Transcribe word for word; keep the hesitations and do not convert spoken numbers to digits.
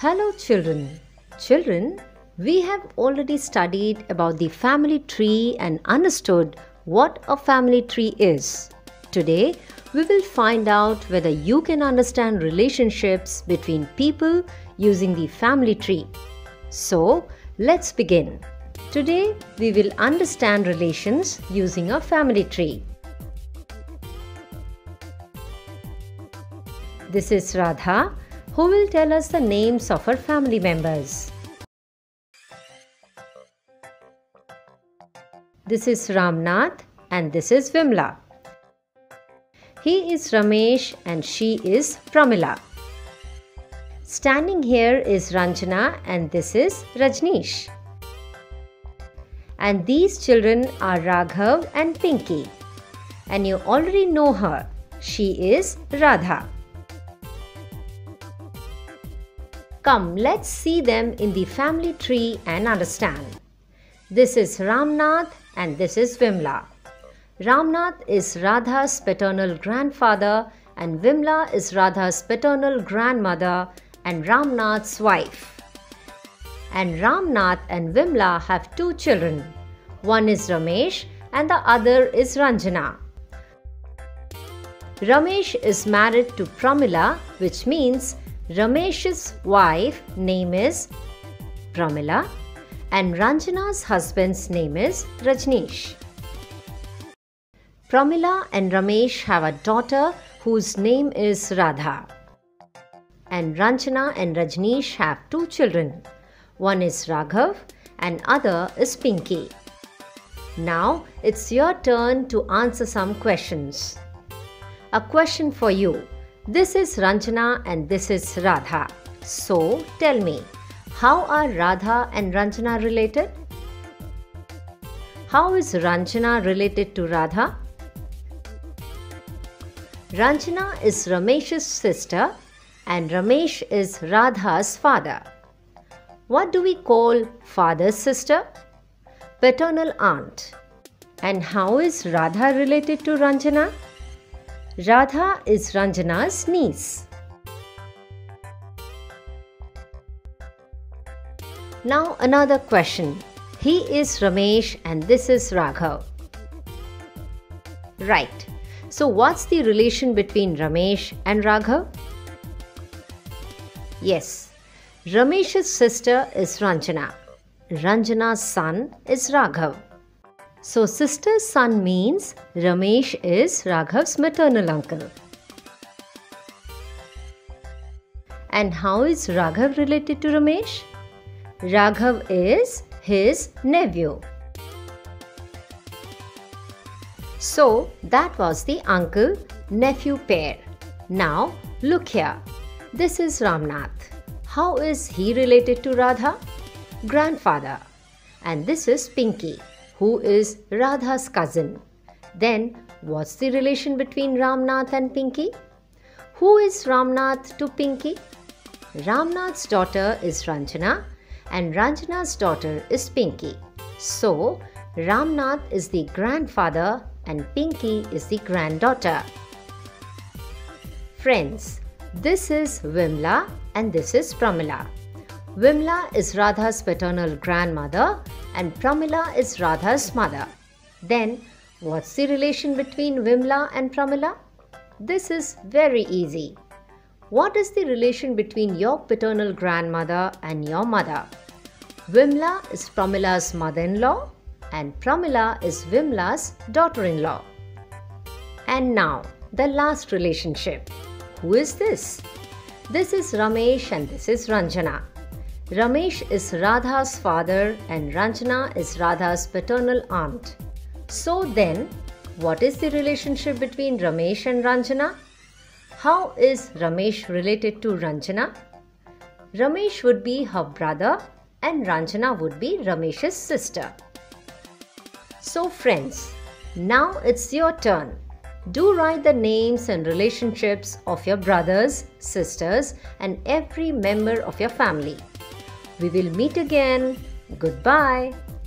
Hello children. Children, we have already studied about the family tree and understood what a family tree is. Today, we will find out whether you can understand relationships between people using the family tree. So, let's begin. Today, we will understand relations using a family tree. This is Radha, who will tell us the names of her family members. This is Ramnath and this is Vimla. He is Ramesh and she is Pramila. Standing here is Ranjana and this is Rajneesh. And these children are Raghav and Pinky. And you already know her. She is Radha. Come, let's see them in the family tree and understand. This is Ramnath and this is Vimla. Ramnath is Radha's paternal grandfather and Vimla is Radha's paternal grandmother and Ramnath's wife. And Ramnath and Vimla have two children. One is Ramesh and the other is Ranjana. Ramesh is married to Pramila, which means Ramesh's wife name is Pramila and Ranjana's husband's name is Rajneesh. Pramila and Ramesh have a daughter whose name is Radha. And Ranjana and Rajneesh have two children. One is Raghav and other is Pinky. Now it's your turn to answer some questions. A question for you. This is Ranjana and this is Radha. So tell me, how are Radha and Ranjana related? How is Ranjana related to Radha? Ranjana is Ramesh's sister and Ramesh is Radha's father. What do we call father's sister? Paternal aunt. And how is Radha related to Ranjana? Radha is Ranjana's niece. Now another question. He is Ramesh and this is Raghav. Right. So what's the relation between Ramesh and Raghav? Yes. Ramesh's sister is Ranjana. Ranjana's son is Raghav. So sister's son means Ramesh is Raghav's maternal uncle. And how is Raghav related to Ramesh? Raghav is his nephew. So that was the uncle-nephew pair. Now look here. This is Ramnath. How is he related to Radha? Grandfather. And this is Pinky, who is Radha's cousin. Then, what's the relation between Ramnath and Pinky? Who is Ramnath to Pinky? Ramnath's daughter is Ranjana and Ranjana's daughter is Pinky. So, Ramnath is the grandfather and Pinky is the granddaughter. Friends, this is Vimla and this is Pramila. Vimla is Radha's paternal grandmother and Pramila is Radha's mother. Then, what's the relation between Vimla and Pramila? This is very easy. What is the relation between your paternal grandmother and your mother? Vimla is Pramila's mother-in-law and Pramila is Vimla's daughter-in-law. And now, the last relationship. Who is this? This is Ramesh and this is Ranjana. Ramesh is Radha's father and Ranjana is Radha's paternal aunt. So then, what is the relationship between Ramesh and Ranjana? How is Ramesh related to Ranjana? Ramesh would be her brother and Ranjana would be Ramesh's sister. So friends, now it's your turn. Do write the names and relationships of your brothers, sisters and every member of your family. We will meet again. Goodbye.